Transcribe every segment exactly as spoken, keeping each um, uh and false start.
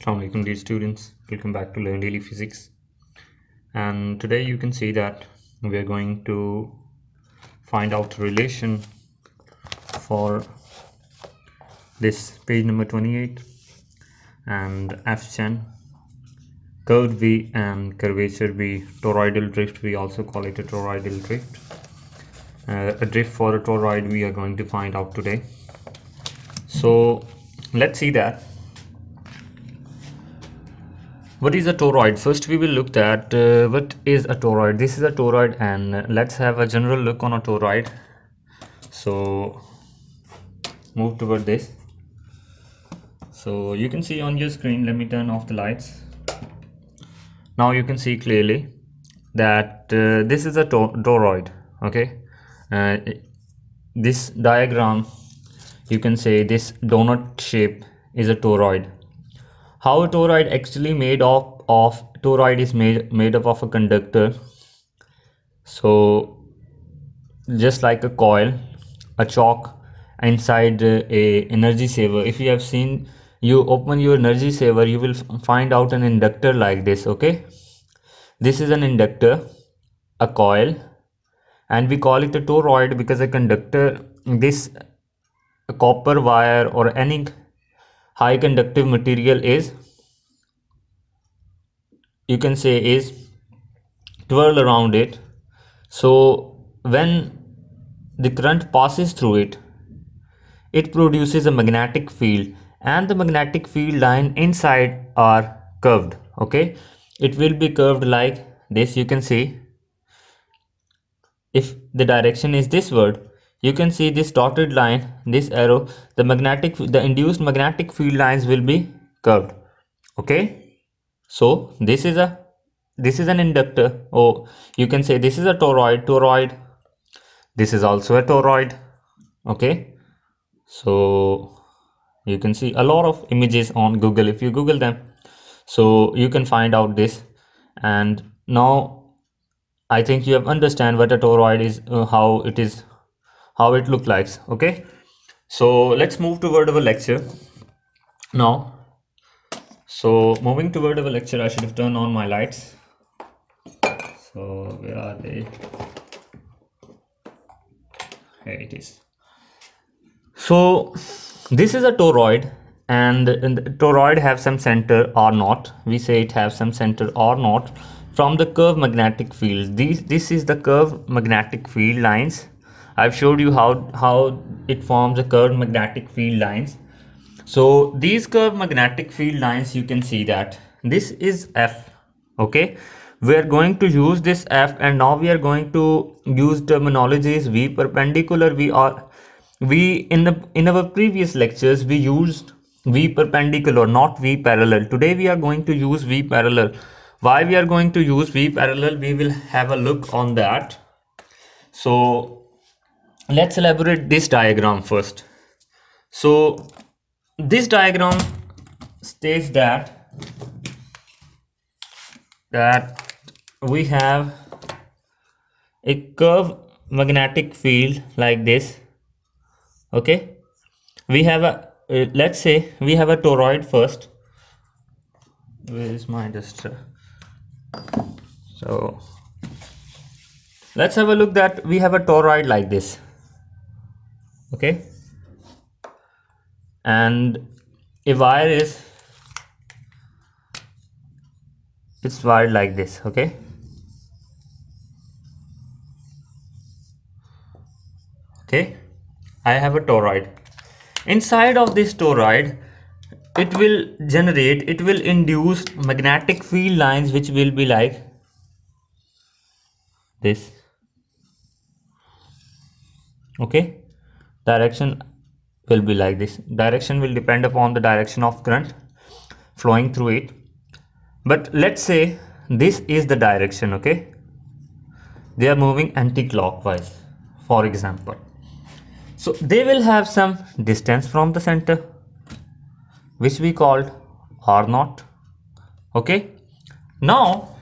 Assalamu alaikum dear students, welcome back to Learn Daily Physics. And today you can see that we are going to find out the relation for this page number twenty-eight and F. Chen curved V and curvature V, toroidal drift. We also call it a toroidal drift. Uh, a drift for a toroid we are going to find out today. So let's see that. What is a toroid? First we will look at uh, what is a toroid. This is a toroid, and let's have a general look on a toroid. So move toward this. So you can see on your screen, let me turn off the lights. Now you can see clearly that uh, this is a to toroid. Okay, uh, this diagram, you can say this donut shape is a toroid. How a toroid actually made up of, toroid is made, made up of a conductor. So just like a coil, a chalk, inside a energy saver. If you have seen, you open your energy saver, you will find out an inductor like this. Okay, this is an inductor, a coil, and we call it a toroid because a conductor, this a copper wire or any high conductive material is, you can say, is twirl around it. So when the current passes through it, it produces a magnetic field, and the magnetic field line inside are curved. Okay, it will be curved like this. You can see, if the direction is this word, you can see this dotted line, this arrow, the magnetic, the induced magnetic field lines will be curved. Okay, so this is a, this is an inductor, or you can say this is a toroid. Toroid, this is also a toroid. Okay, so you can see a lot of images on Google if you Google them, so you can find out this. And now I think you have understand what a toroid is, uh, how it is, how it looks like. Okay, so let's move toward our lecture now. So moving toward our lecture, I should have turned on my lights. So where are they? Here it is. So this is a toroid, and the toroid have some center or not. We say it have some center or not from the curved magnetic field. These, this is the curved magnetic field lines. I've showed you how, how it forms a curved magnetic field lines. So these curved magnetic field lines, you can see that this is F. Okay, we are going to use this F, and now we are going to use terminologies V, perpendicular, V, or we in the in our previous lectures we used V perpendicular, not V parallel. Today we are going to use V parallel. Why we are going to use V parallel? We will have a look on that. So let's elaborate this diagram first. So this diagram states that that we have a curved magnetic field like this. Okay, we have a uh, let's say we have a toroid first. Where is my duster? So let's have a look that we have a toroid like this. Okay, and a wire is, it's wired like this. Okay, okay, I have a toroid. Inside of this toroid, it will generate, it will induce magnetic field lines which will be like this. Okay, direction will be like this. Direction will depend upon the direction of current flowing through it, but let's say this is the direction. Okay, they are moving anti-clockwise, for example. So they will have some distance from the center, which we called R naught. Okay, now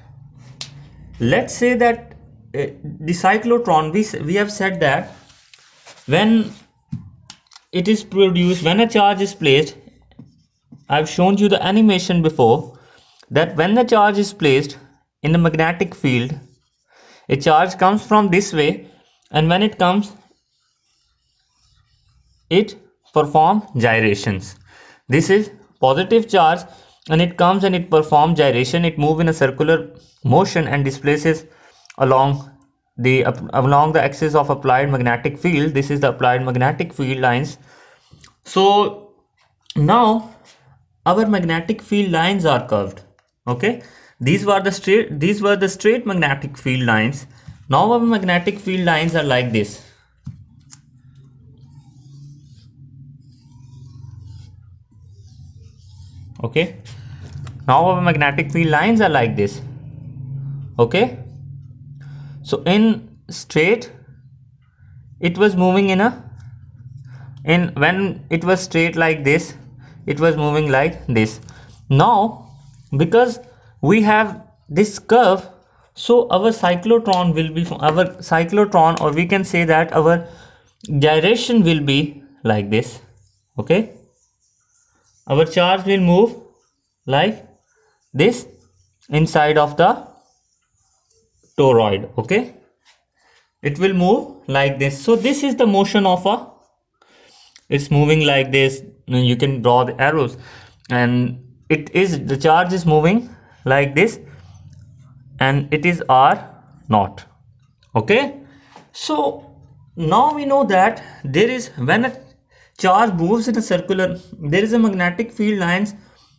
let's say that uh, the cyclotron, we, we have said that when it is produced, when a charge is placed I've shown you the animation before that when the charge is placed in the magnetic field, a charge comes from this way, and when it comes, it performs gyrations. This is positive charge, and it comes and it performs gyration. It moves in a circular motion and displaces along the uh, along the axis of applied magnetic field. This is the applied magnetic field lines. So now our magnetic field lines are curved. Okay, these were the straight these were the straight magnetic field lines. Now our magnetic field lines are like this. Okay, now our magnetic field lines are like this. Okay, so in straight, it was moving in a in when it was straight like this, it was moving like this. Now because we have this curve, so our cyclotron will be our cyclotron or we can say that our gyration will be like this. Okay, our charge will move like this inside of the toroid. Okay, it will move like this. So this is the motion of a, it's moving like this. You can draw the arrows, and it is, the charge is moving like this, and it is R naught. Okay, so now we know that there is, when a charge moves in a circular, there is a magnetic field lines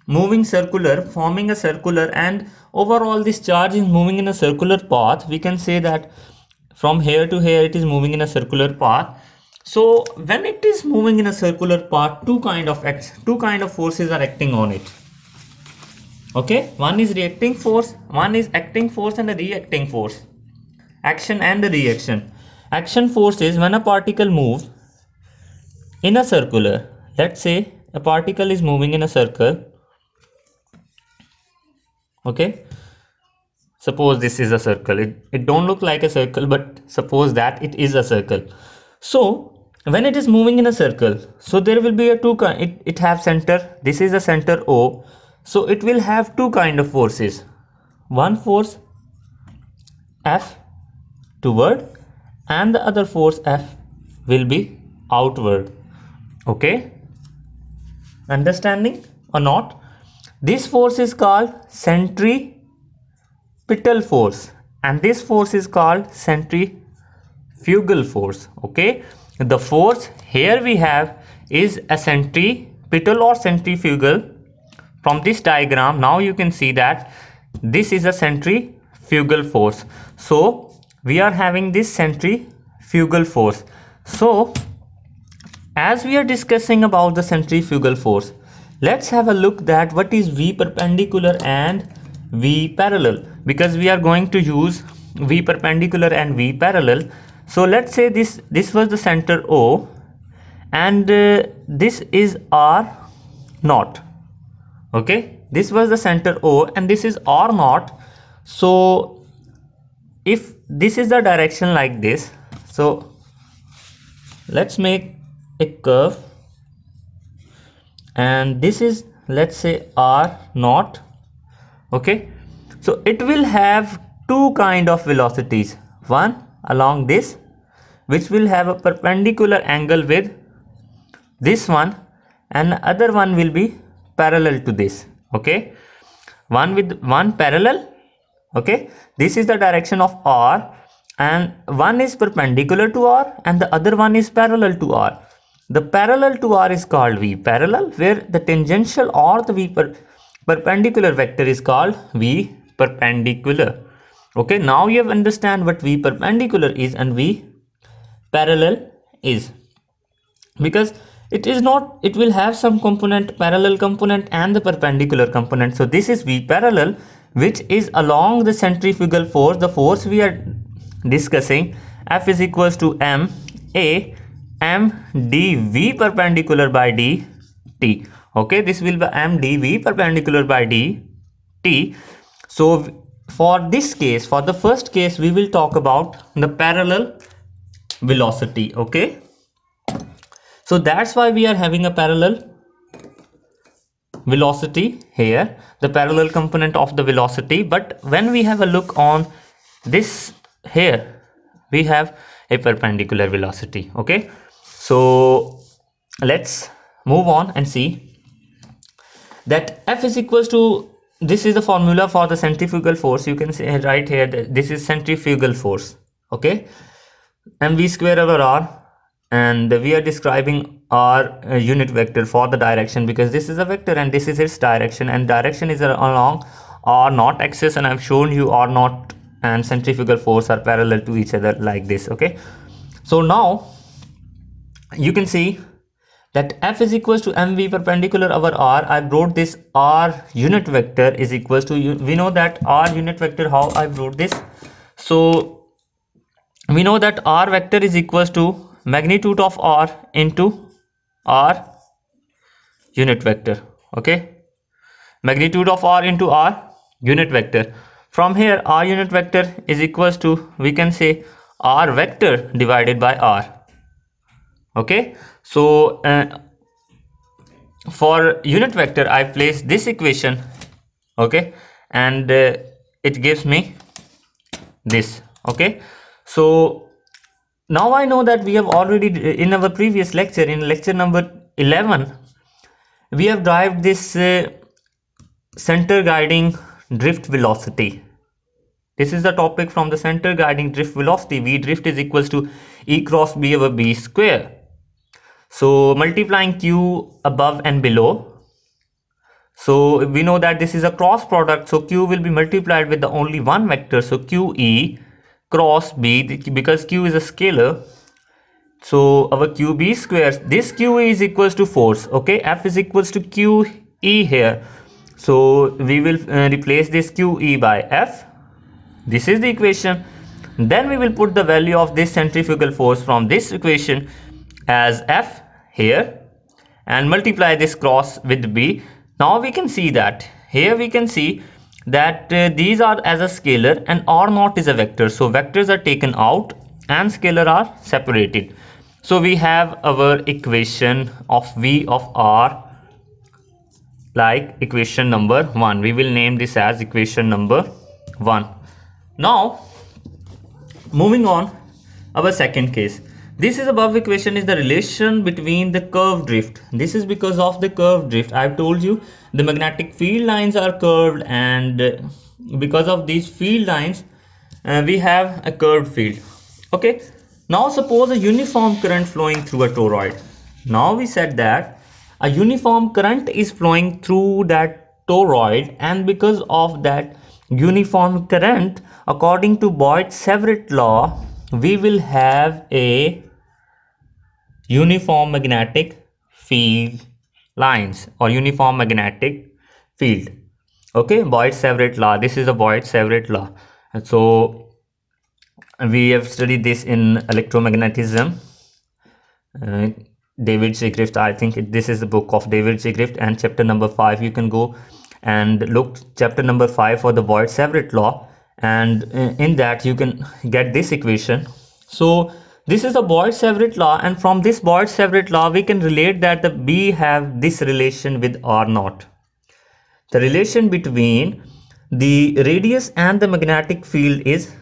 moving circular, forming a circular, and overall this charge is moving in a circular path. We can say that from here to here it is moving in a circular path. So when it is moving in a circular path, two kind of acts two kind of forces are acting on it. Okay, one is reacting force, one is acting force, and a reacting force. Action and the reaction. Action force is when a particle moves in a circular, let's say a particle is moving in a circle. Okay, suppose this is a circle. It, it don't look like a circle, but suppose that it is a circle. So when it is moving in a circle, so there will be a two kind, it, it have center, this is a center O. So it will have two kind of forces. One force F toward, and the other force F will be outward. Okay, understanding or not? This force is called centripetal force, and this force is called centrifugal force. Okay, the force here we have is a centripetal or centrifugal. From this diagram now you can see that this is a centrifugal force. So we are having this centrifugal force. So as we are discussing about the centrifugal force, let's have a look that what is V perpendicular and V parallel, because we are going to use V perpendicular and V parallel. So let's say this this was the center O, and uh, this is R naught. Okay, this was the center O and this is R naught. So if this is the direction like this, so let's make a curve, and this is, let's say, R naught. Okay, so it will have two kind of velocities, one along this, which will have a perpendicular angle with this one, and the other one will be parallel to this. Okay, one with one parallel. Okay, this is the direction of R, and one is perpendicular to R and the other one is parallel to R. The parallel to R is called V parallel, where the tangential or the V per perpendicular vector is called V perpendicular. Okay, now you have understand what V perpendicular is and V parallel is, because it is not, it will have some component, parallel component and the perpendicular component. So this is V parallel, which is along the centrifugal force. The force we are discussing, F is equals to M A M D V perpendicular by D T. Okay, this will be M D V perpendicular by D T. So for this case, for the first case, we will talk about the parallel velocity. Okay, so that's why we are having a parallel velocity here, the parallel component of the velocity. But when we have a look on this here, we have a perpendicular velocity. Okay, so let's move on and see that F is equals to, this is the formula for the centrifugal force. You can say right here that this is centrifugal force. Okay, mv square over r, and we are describing our uh, unit vector for the direction, because this is a vector and this is its direction, and direction is along r naught axis, and I've shown you r naught and centrifugal force are parallel to each other like this. Okay, so now you can see that F is equals to mv perpendicular over r. I wrote this r unit vector is equals to, we know that r unit vector, how I wrote this. So we know that r vector is equals to magnitude of r into r unit vector. Okay, magnitude of r into r unit vector. From here, r unit vector is equals to, we can say r vector divided by r. Okay, so uh, for unit vector I place this equation, okay, and uh, it gives me this. Okay, so now I know that we have already, in our previous lecture, in lecture number eleven, we have derived this uh, center guiding drift velocity. This is the topic from the center guiding drift velocity. V drift is equals to E cross B over B square. So multiplying Q above and below. So we know that this is a cross product. So Q will be multiplied with the only one vector. So Q E cross B, because Q is a scalar. So our Q B squares, this Q E is equals to force. Okay, F is equals to Q E here. So we will uh, replace this Q E by F. This is the equation. Then we will put the value of this centrifugal force from this equation as F here, and multiply this cross with B. Now we can see that here we can see that uh, these are as a scalar and R naught is a vector. So vectors are taken out and scalar are separated. So we have our equation of V of R like equation number one. We will name this as equation number one. Now moving on our second case. This is above equation is the relation between the curve drift. This is because of the curve drift. I've told you the magnetic field lines are curved, and because of these field lines uh, we have a curved field. Okay, now suppose a uniform current flowing through a toroid. Now we said that a uniform current is flowing through that toroid, and because of that uniform current, according to Biot-Savart law, we will have a uniform magnetic field lines or uniform magnetic field. Okay, Biot-Savart law. This is a Biot-Savart law. And so we have studied this in electromagnetism. Uh, David J. Griffith, I think it, this is the book of David J. Griffith, and chapter number five. You can go and look chapter number five for the Biot-Savart law, and in that you can get this equation. So this is the Biot-Savart law, and from this Biot-Savart law we can relate that the B have this relation with R naught. The relation between the radius and the magnetic field is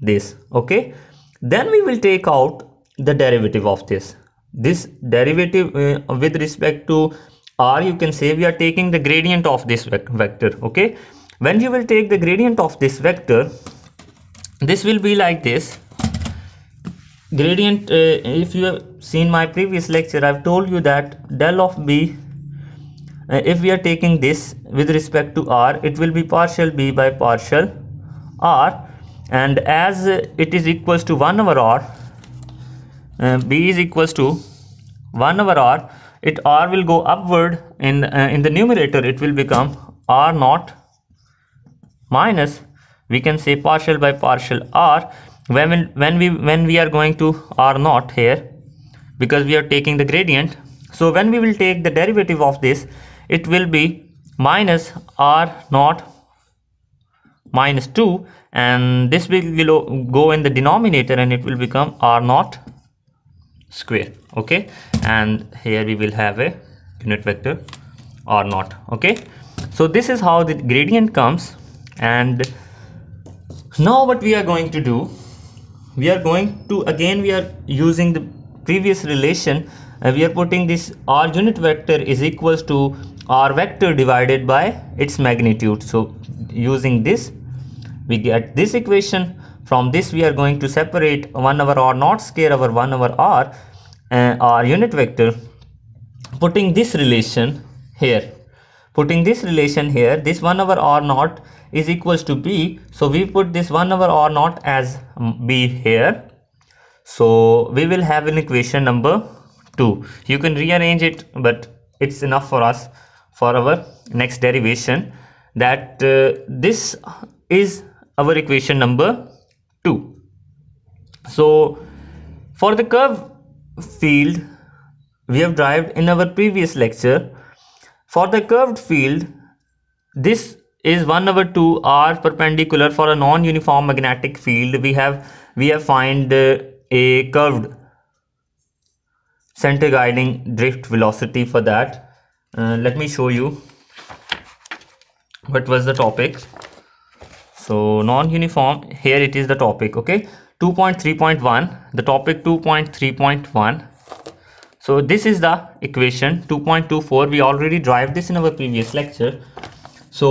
this. Okay, then we will take out the derivative of this. This derivative uh, with respect to R, you can say we are taking the gradient of this vector. Okay, when you will take the gradient of this vector, this will be like this gradient. Uh, if you have seen my previous lecture, I've told you that del of B, uh, if we are taking this with respect to R, it will be partial B by partial R, and as uh, it is equals to one over R, uh, B is equals to one over R. It R will go upward in uh, in the numerator. It will become R naught minus, we can say, partial by partial R. When we, when we when we are going to R naught here, because we are taking the gradient. So when we will take the derivative of this, it will be minus R naught minus two, and this will go in the denominator, and it will become R naught square. Okay, and here we will have a unit vector or not. Okay, so this is how the gradient comes. And now what we are going to do, we are going to again we are using the previous relation, and uh, we are putting this r unit vector is equals to r vector divided by its magnitude. So using this we get this equation. From this we are going to separate one over r naught square over one over r, uh, r unit vector, putting this relation here, putting this relation here, this one over r naught is equals to b. So we put this one over r naught as b here. So we will have an equation number two. You can rearrange it, but it's enough for us for our next derivation, that uh, this is our equation number two. So for the curve field, we have derived in our previous lecture. For the curved field, this is one over two r perpendicular. For a non-uniform magnetic field, we have we have find uh, a curved center guiding drift velocity for that. Uh, let me show you what was the topic. So non-uniform, here it is the topic. Okay, two point three point one, the topic two point three point one. So this is the equation two point two four. We already derived this in our previous lecture. So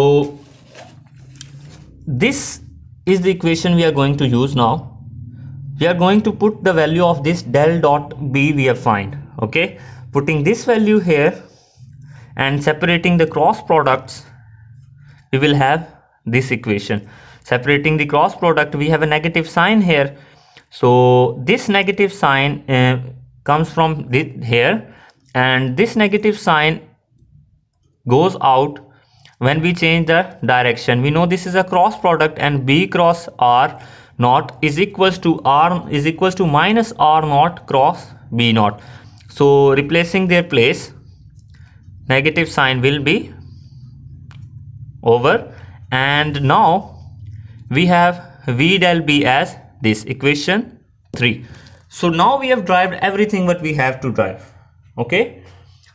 this is the equation we are going to use now. We are going to put the value of this del dot b we have find. Okay, putting this value here and separating the cross products, we will have this equation. Separating the cross product, we have a negative sign here. So this negative sign uh, comes from this here, and this negative sign goes out when we change the direction. We know this is a cross product, and b cross r naught is equals to r is equals to minus r naught cross b naught. So replacing their place, negative sign will be over, and now we have v del b as this equation three. So now we have derived everything what we have to drive. Okay,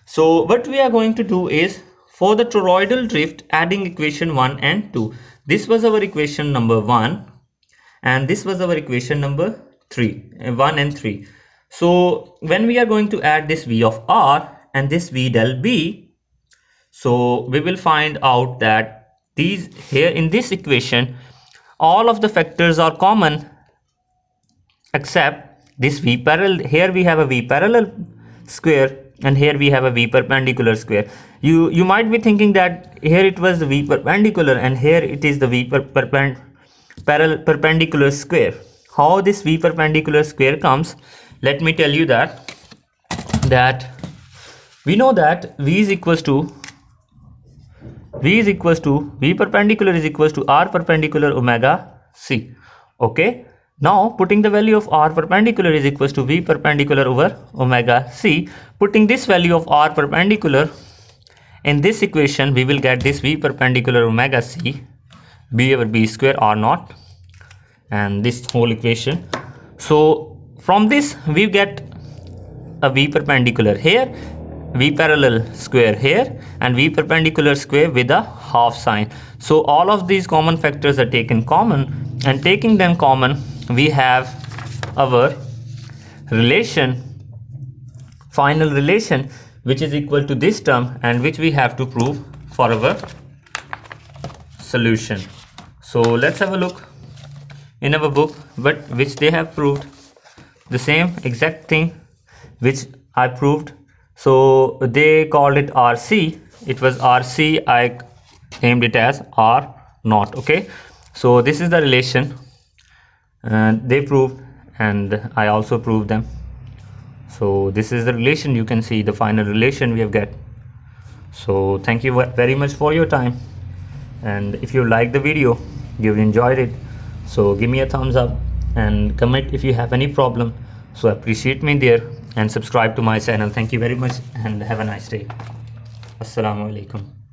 so what we are going to do is, for the toroidal drift, adding equation one and two. This was our equation number one, and this was our equation number three, one and three. So when we are going to add this v of r and this v del b, so we will find out that these here in this equation, all of the factors are common except this v parallel. Here we have a v parallel square, and here we have a v perpendicular square. You you might be thinking that here it was the v perpendicular and here it is the v per perpend parallel perpendicular square. How this v perpendicular square comes? Let me tell you that that we know that v is equals to v is equals to v perpendicular is equals to r perpendicular omega c. Okay. Now putting the value of r perpendicular is equals to v perpendicular over omega c. Putting this value of r perpendicular in this equation, we will get this v perpendicular omega c, b over b square r naught, and this whole equation. So from this we get a v perpendicular here, v parallel square here, and v perpendicular square with a half sign. So all of these common factors are taken common, and taking them common, we have our relation, final relation, which is equal to this term, and which we have to prove for our solution. So let's have a look in our book, but which they have proved the same exact thing which I proved. So they called it R C. It was R C. I named it as R naught. Okay, so this is the relation. And uh, they proved, and I also proved them. So this is the relation. You can see the final relation we have got. So thank you very much for your time, and if you like the video, you've enjoyed it, so give me a thumbs up and comment if you have any problem. So appreciate me there, and subscribe to my channel. Thank you very much, and have a nice day. Assalamu alaikum.